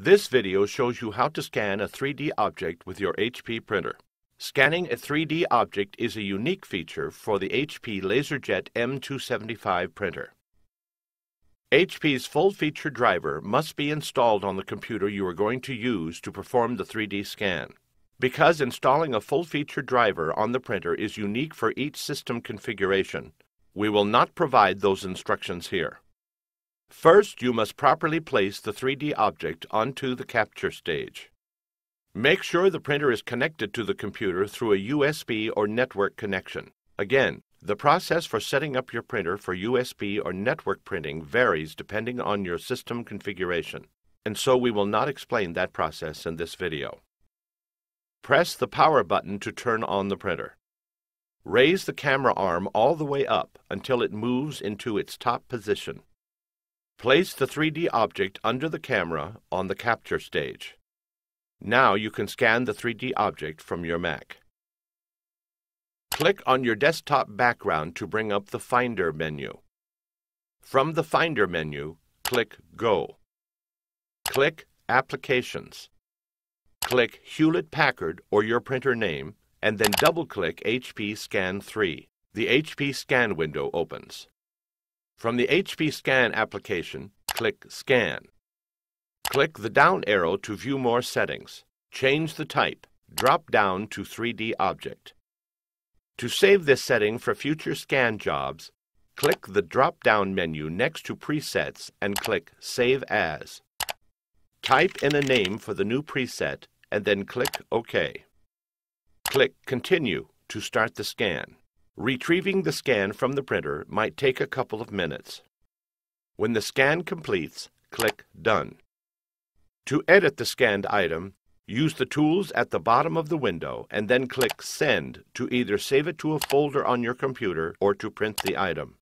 This video shows you how to scan a 3D object with your HP printer. Scanning a 3D object is a unique feature for the HP LaserJet M275 printer. HP's full-feature driver must be installed on the computer you are going to use to perform the 3D scan. Because installing a full-feature driver on the printer is unique for each system configuration, we will not provide those instructions here. First, you must properly place the 3D object onto the capture stage. Make sure the printer is connected to the computer through a USB or network connection. Again, the process for setting up your printer for USB or network printing varies depending on your system configuration, and so we will not explain that process in this video. Press the power button to turn on the printer. Raise the camera arm all the way up until it moves into its top position. Place the 3D object under the camera on the capture stage. Now you can scan the 3D object from your Mac. Click on your desktop background to bring up the Finder menu. From the Finder menu, click Go. Click Applications. Click Hewlett-Packard or your printer name, and then double-click HP Scan 3. The HP Scan window opens. From the HP Scan application, click Scan. Click the down arrow to view more settings. Change the type. Drop down to 3D Object. To save this setting for future scan jobs, click the drop-down menu next to Presets and click Save As. Type in a name for the new preset and then click OK. Click Continue to start the scan. Retrieving the scan from the printer might take a couple of minutes. When the scan completes, click Done. To edit the scanned item, use the tools at the bottom of the window and then click Send to either save it to a folder on your computer or to print the item.